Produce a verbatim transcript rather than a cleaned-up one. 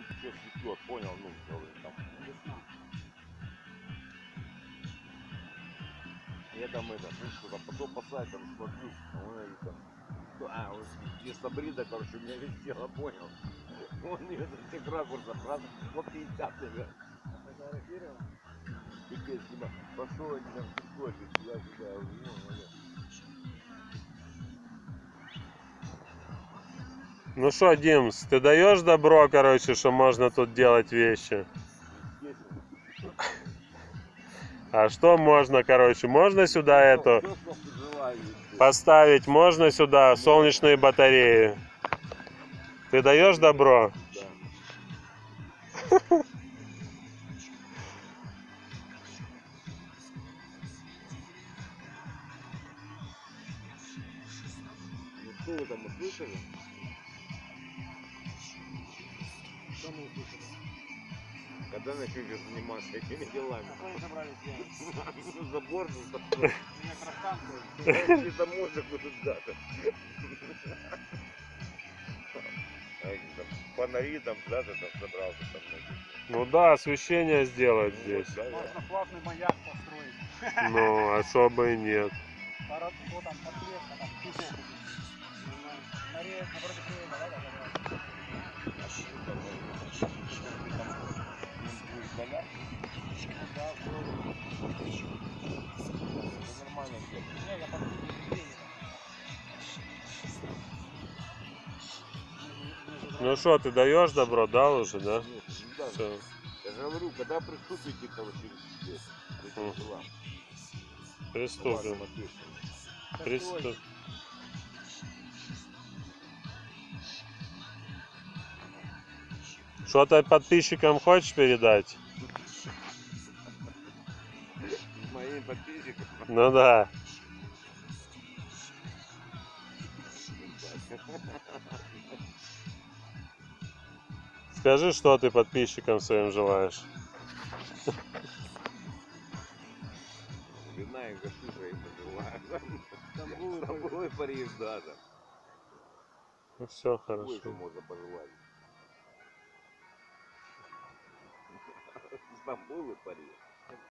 ну, все светет, понял, ну, там. Я там это, ну, что там, потом по сайтам смотрю, а он говорит, там, а, он вместо брида, короче, у меня весь тело, понял. Он ее со всех ракурсов, раз, вот пятьдесят, наверное. Фотографировал? И ты, типа, пошел, они там, кофе, сюда-сюда, ну, наверное. Ну что, Димс, ты даешь добро, короче, что можно тут делать вещи? А что можно, короче, можно сюда эту поставить, можно сюда солнечные батареи? Ты даешь добро? Да. Что вы там услышали? Когда начнешь заниматься этими делами? Какой собрались делать? Забор заставил. Меня красавцы. И заморзок будут дата. Фонари там, да, ты там собрался. Ну да, освещение сделать здесь. Можно плавный маяк построить. Ну, а что бы и нет. Парад, кто там, подсветка, там, кусок. Мария, напротив меня, да, да, да. Ну что, ты даешь добро, да, уже, да? Все. Я говорю, когда приступите, короче, к делам. Приступим. Приступим. Что-то подписчикам хочешь передать? Моим подписчикам? Ну да. Скажи, что ты подписчикам своим желаешь. Вина и гашиша им пожелаю. Стамбул и Париж, да, да. Ну все хорошо. Сколько можно пожелать? Стамбул и Париж.